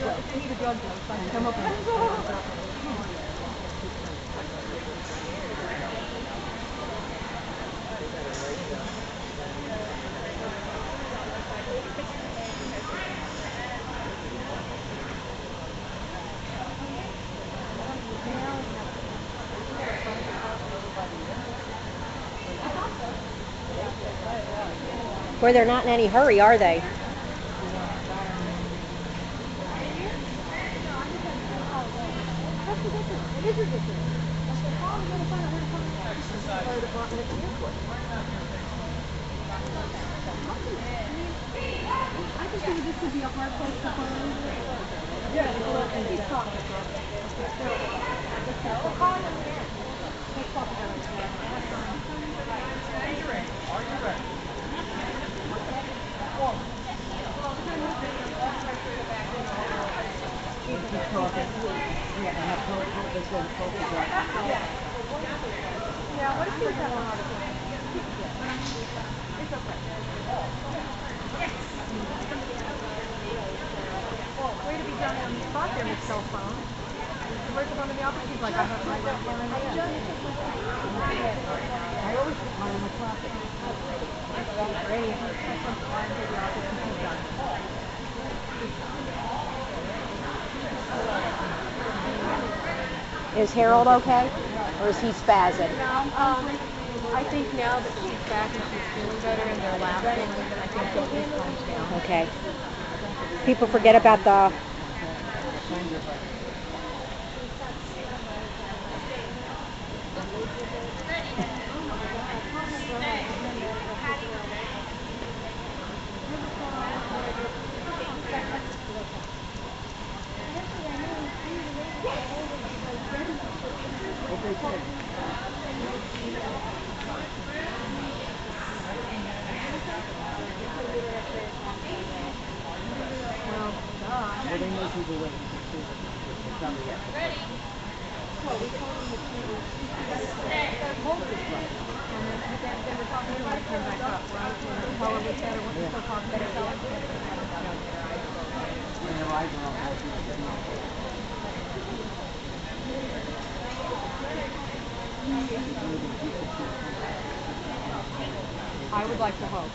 If they need a drug deal, fine, come up with where they're not in any hurry, are they? I just think this would be a hard place to find. Is Harold okay? Or is he spazzing? I think now that she's back and she's feeling better and they're laughing, I think he'll be calmed down. Okay. People forget about the... I would like to hope.